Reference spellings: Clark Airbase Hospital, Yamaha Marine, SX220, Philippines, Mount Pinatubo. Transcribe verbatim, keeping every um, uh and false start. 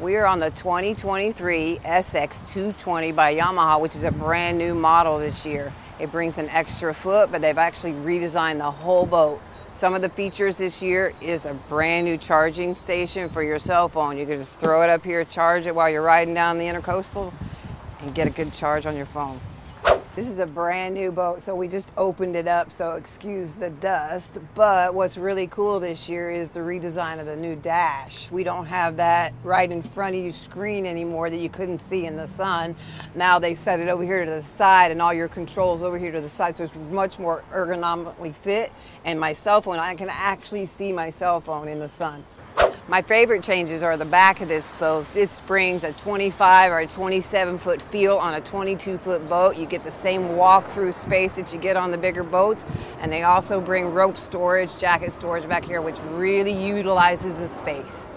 We are on the twenty twenty-three S X two twenty by Yamaha, which is a brand new model this year. It brings an extra foot, but they've actually redesigned the whole boat. Some of the features this year is a brand new charging station for your cell phone. You can just throw it up here, charge it while you're riding down the intercoastal, and get a good charge on your phone. This is a brand new boat, so we just opened it up, so excuse the dust. But what's really cool this year is the redesign of the new dash. We don't have that right in front of you screen anymore that you couldn't see in the sun. Now they set it over here to the side, and all your controls over here to the side, so it's much more ergonomically fit. And my cell phone, I can actually see my cell phone in the sun. My favorite changes are the back of this boat. This brings a twenty-five or a twenty-seven foot feel on a twenty-two foot boat. You get the same walk-through space that you get on the bigger boats. And they also bring rope storage, jacket storage back here, which really utilizes the space.